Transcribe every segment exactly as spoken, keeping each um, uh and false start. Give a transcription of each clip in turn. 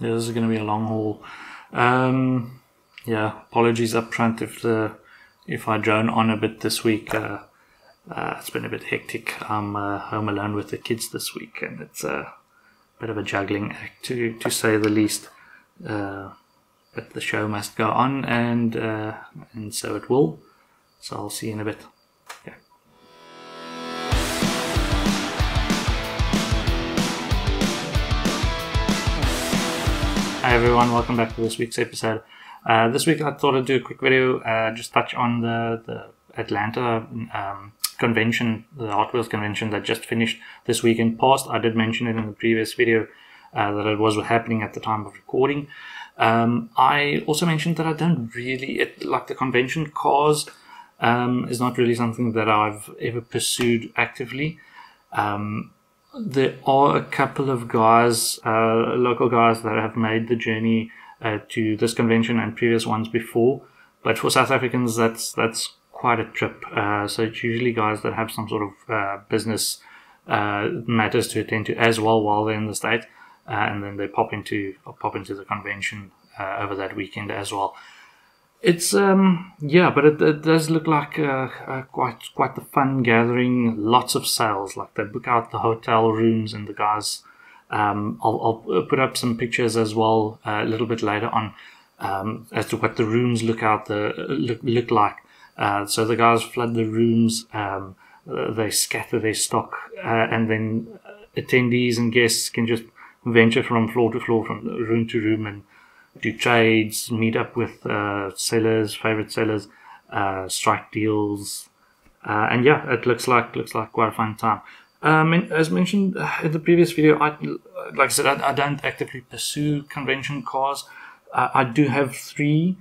This is going to be a long haul. Um, yeah, apologies up front if the if I drone on a bit this week. Uh, uh, it's been a bit hectic. I'm uh, home alone with the kids this week, and it's a bit of a juggling act to to say the least. Uh, but the show must go on, and uh, and so it will. So I'll see you in a bit. Yeah. Hi everyone, welcome back to this week's episode. Uh, this week I thought I'd do a quick video, uh, just touch on the, the Atlanta um, convention, the Hot Wheels convention that just finished this weekend past. I did mention it in the previous video uh, that it was happening at the time of recording. Um, I also mentioned that I don't really, it, like the convention cause um, is not really something that I've ever pursued actively. Um, There are a couple of guys, uh, local guys, that have made the journey uh, to this convention and previous ones before. But for South Africans, that's that's quite a trip. Uh, so it's usually guys that have some sort of uh, business uh, matters to attend to as well while they're in the state, uh, and then they pop into or pop into the convention uh, over that weekend as well. It's um yeah, but it, it does look like uh, uh, quite quite the fun gathering. Lots of sales, like they book out the hotel rooms and the guys. Um, I'll, I'll put up some pictures as well uh, a little bit later on um, as to what the rooms look out the look look like. Uh, so the guys flood the rooms. Um, they scatter their stock, uh, and then attendees and guests can just venture from floor to floor, from room to room, and do trades, meet up with uh, sellers, favorite sellers, uh, strike deals, uh, and yeah, it looks like looks like quite a fun time. Um, and as mentioned in the previous video, I like I said, I, I don't actively pursue convention cars. Uh, I do have three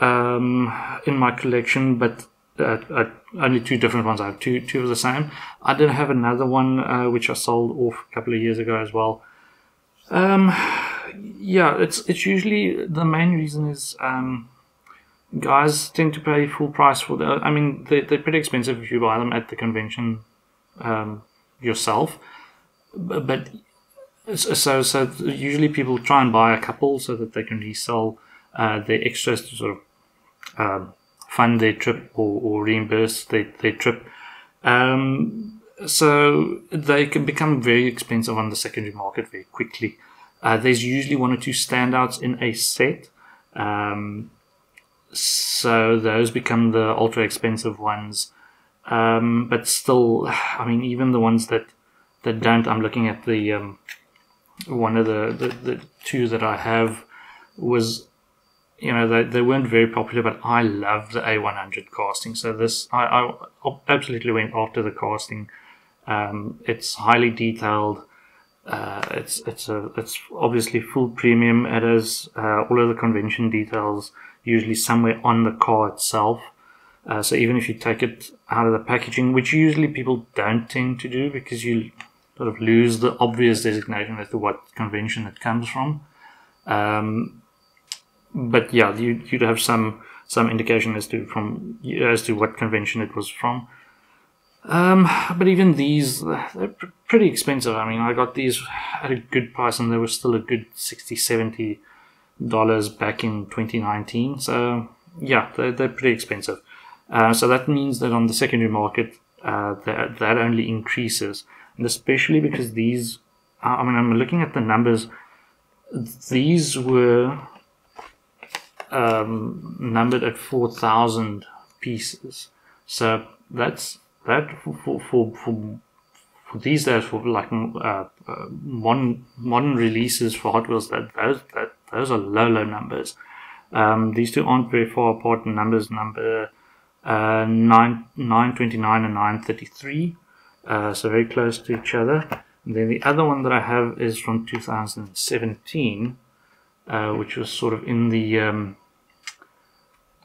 um, in my collection, but uh, uh, only two different ones. I have two two of the same. I did have another one uh, which I sold off a couple of years ago as well. Um, yeah, it's it's usually the main reason is um, guys tend to pay full price for the. I mean, they're, they're pretty expensive if you buy them at the convention um, yourself. But, but so so usually people try and buy a couple so that they can resell uh, their extras to sort of um, fund their trip or, or reimburse their their trip. Um, So they can become very expensive on the secondary market very quickly. Uh, there's usually one or two standouts in a set. Um, so those become the ultra expensive ones. Um, but still, I mean, even the ones that, that don't, I'm looking at the um, one of the, the, the two that I have was, you know, they, they weren't very popular, but I love the A one hundred casting. So this, I, I absolutely went after the casting. Um, it's highly detailed. Uh, it's it's a it's obviously full premium. It has uh, all of the convention details usually somewhere on the car itself. Uh, so even if you take it out of the packaging, which usually people don't tend to do because you sort of lose the obvious designation as to what convention it comes from. Um, but yeah, you, you'd have some some indication as to from as to what convention it was from. Um, but even these, they're pretty expensive. I mean, I got these at a good price, and they were still a good sixty dollars, seventy dollars back in twenty nineteen. So, yeah, they're, they're pretty expensive. Uh, so that means that on the secondary market, uh, that, that only increases. And especially because these, I mean, I'm looking at the numbers. These were um, numbered at four thousand pieces. So that's... That for for, for for for these days, for like uh, uh, modern modern releases for Hot Wheels, that those that those are low low numbers. Um, these two aren't very far apart in numbers. Number uh, nine nine twenty nine and nine thirty three, uh, so very close to each other. And then the other one that I have is from two thousand and seventeen, uh, which was sort of in the um,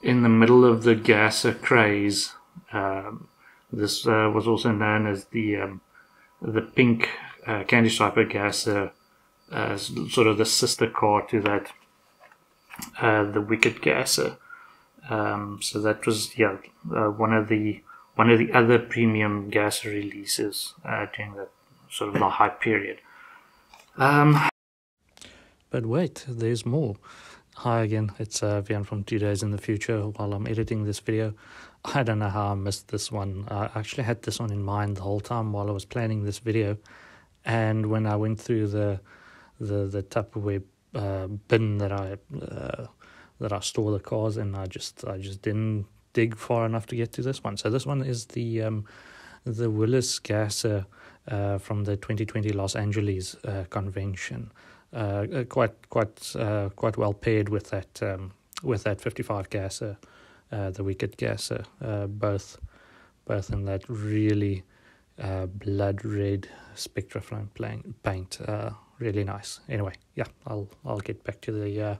in the middle of the Gasser craze. Um, This uh, was also known as the um, the pink uh, Candy Striper Gasser, uh, uh, sort of the sister car to that, uh, the Wicked Gasser. Um, so that was yeah uh, one of the one of the other premium Gasser releases uh, during that sort of the hype period. Um, But wait, there's more. Hi again, it's uh, Vian from Two Days in the Future. While I'm editing this video, I don't know how I missed this one. I actually had this one in mind the whole time while I was planning this video. And when I went through the the, the Tupperware uh, bin that I uh, that I store the cars in, I just I just didn't dig far enough to get to this one. So this one is the um, the Willis Gasser uh, from the twenty twenty Los Angeles uh, convention. Uh, quite quite uh, quite well paired with that um, with that fifty-five Gasser, uh, the Wicked Gasser, uh, both both in that really uh, blood red Spectra flame paint. Uh, really nice. Anyway, yeah, I'll I'll get back to the uh,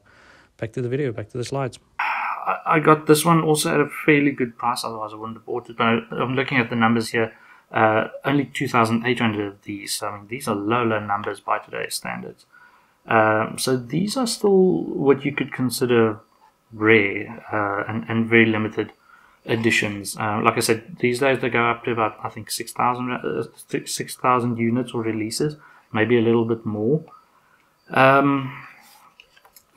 back to the video, back to the slides. I got this one also at a fairly good price, otherwise I wouldn't have bought it. But I'm looking at the numbers here. Uh, only two thousand eight hundred of these. I mean, these are low, low numbers by today's standards. Um, so these are still what you could consider rare uh, and, and very limited editions. Uh, like I said, these days they go up to about, I think, six thousand uh, six thousand units or releases, maybe a little bit more. Um,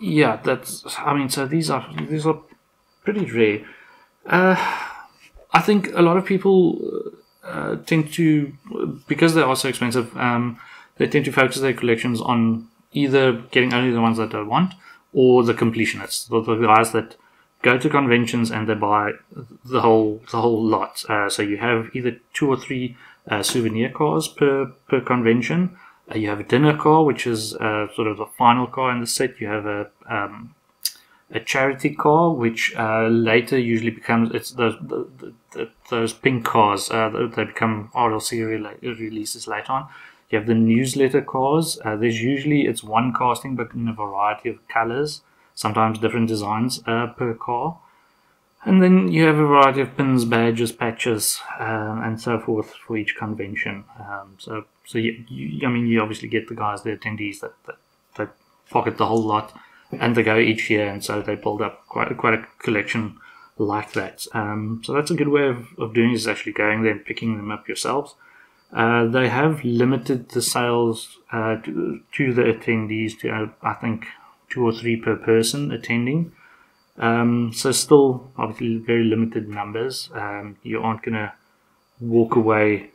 yeah, that's, I mean, so these are, these are pretty rare. Uh, I think a lot of people uh, tend to, because they are so expensive, um, they tend to focus their collections on either getting only the ones that I want, or the completionists, the guys that go to conventions and they buy the whole the whole lot. Uh, so you have either two or three uh, souvenir cars per per convention. Uh, you have a dinner car, which is uh, sort of the final car in the set. You have a um, a charity car, which uh, later usually becomes it's those the, the, those pink cars. Uh, they become R L C releases later on. You have the newsletter cars. Uh, there's usually, it's one casting, but in a variety of colors, sometimes different designs uh, per car. And then you have a variety of pins, badges, patches, uh, and so forth for each convention. Um, so, so you, you, I mean, you obviously get the guys, the attendees that, that, that pocket the whole lot, and they go each year, and so they build up quite, quite a collection like that. Um, so that's a good way of, of doing it, is actually going there and picking them up yourselves. Uh, they have limited the sales uh, to, to the attendees to, uh, I think, two or three per person attending. Um, so still, obviously, very limited numbers. Um, you aren't going to walk away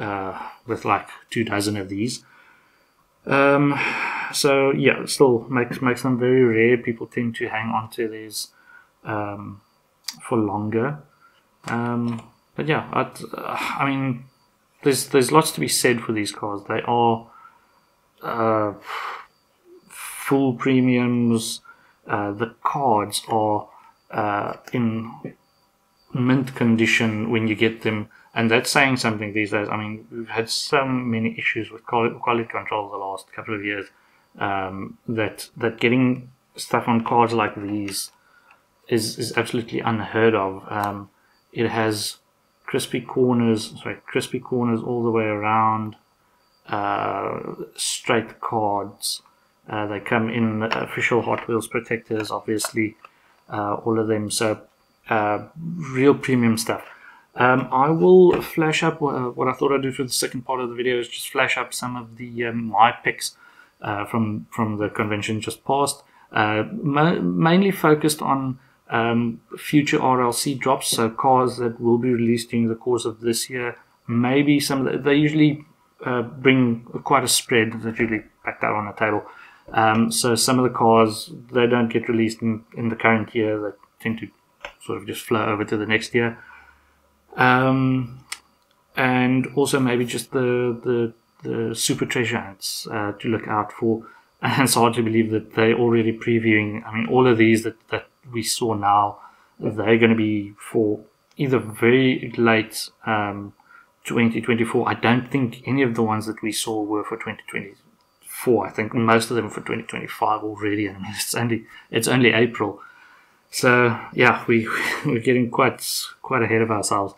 uh, with, like, two dozen of these. Um, so, yeah, still makes, makes them very rare. People tend to hang on to these um, for longer. Um, but, yeah, I'd, uh, I mean... There's there's lots to be said for these cars. They are uh, full premiums. Uh, the cards are uh, in mint condition when you get them, and that's saying something these days. I mean, we've had so many issues with quality control the last couple of years um, that that getting stuff on cards like these is is absolutely unheard of. Um, it has crispy corners, sorry, crispy corners all the way around, uh, straight cards. Uh, they come in official Hot Wheels protectors, obviously, uh, all of them. So, uh, real premium stuff. Um, I will flash up uh, what I thought I'd do for the second part of the video is just flash up some of the um, my picks uh, from from the convention just past. Uh, ma mainly focused on Um, future R L C drops, so cars that will be released during the course of this year. Maybe some of the, they usually uh, bring quite a spread that's usually packed out on the table. Um, so some of the cars, they don't get released in, in the current year. They tend to sort of just flow over to the next year. Um, and also maybe just the the, the super treasure hunts uh, to look out for. And it's hard to believe that they're already previewing. I mean, all of these that, that we saw now, they're going to be for either very late um, twenty twenty-four. I don't think any of the ones that we saw were for twenty twenty-four. I think most of them are for twenty twenty-five already. I mean, it's only it's only April, so yeah, we we're getting quite quite ahead of ourselves.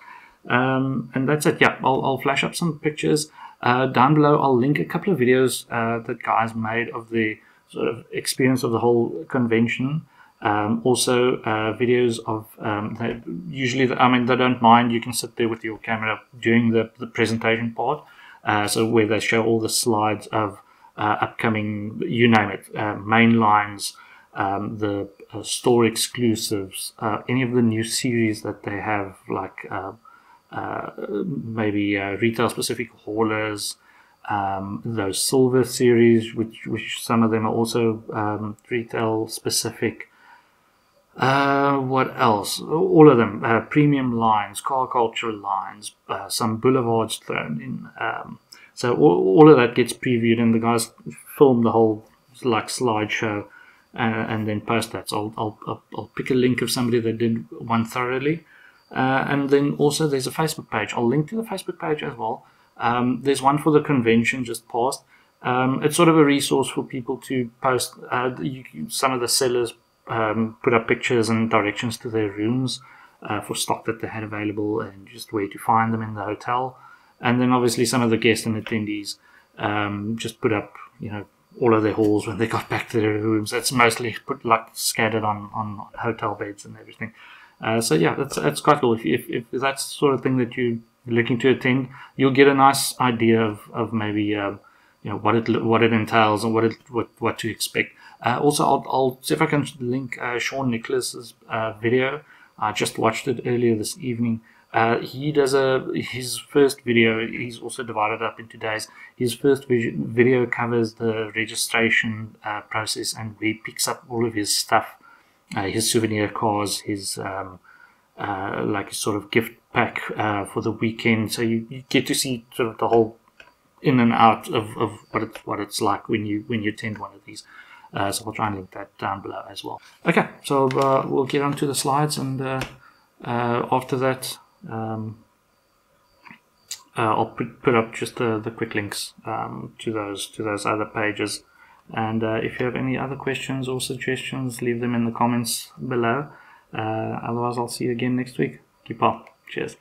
Um, and that's it. Yeah, I'll I'll flash up some pictures. Uh, down below, I'll link a couple of videos uh, that guys made of the sort of experience of the whole convention. Um, also, uh, videos of um, they usually, the, I mean, they don't mind. You can sit there with your camera during the, the presentation part, uh, so where they show all the slides of uh, upcoming, you name it, uh, main lines, um, the uh, store exclusives, uh, any of the new series that they have, like uh, uh, maybe uh, retail-specific haulers, um, those silver series, which, which some of them are also um, retail-specific. Uh, what else? All of them. Uh, premium lines, car culture lines, uh, some boulevards thrown in. Um, so all, all of that gets previewed, and the guys film the whole like slideshow uh, and then post that. So I'll, I'll, I'll pick a link of somebody that did one thoroughly. Uh, and then also there's a Facebook page. I'll link to the Facebook page as well. Um, there's one for the convention just passed. Um, it's sort of a resource for people to post. Uh, you, some of the sellers Um, put up pictures and directions to their rooms uh, for stock that they had available and just where to find them in the hotel. And then obviously some of the guests and attendees um, just put up, you know, all of their hauls when they got back to their rooms. That's mostly put like scattered on, on hotel beds and everything. Uh, so yeah, that's, that's quite cool. If, if, if that's the sort of thing that you're looking to attend, you'll get a nice idea of, of maybe um, you know, what it what it entails and what it what, what to expect. Uh, also, I'll, I'll see if I can link uh, Sean Nicholas's uh, video. I just watched it earlier this evening. Uh, he does a his first video. He's also divided up into days. His first video covers the registration uh, process and where he picks up all of his stuff, uh, his souvenir cars, his um, uh, like a sort of gift pack uh, for the weekend. So you, you get to see sort of the whole in and out of, of what it's what it's like when you when you attend one of these. Uh, so I'll try and link that down below as well. Okay, so uh, we'll get on to the slides, and uh, uh, after that um, uh, I'll put, put up just the, the quick links um, to those to those other pages. And uh, if you have any other questions or suggestions, leave them in the comments below. Uh, otherwise, I'll see you again next week. Keep up. Cheers.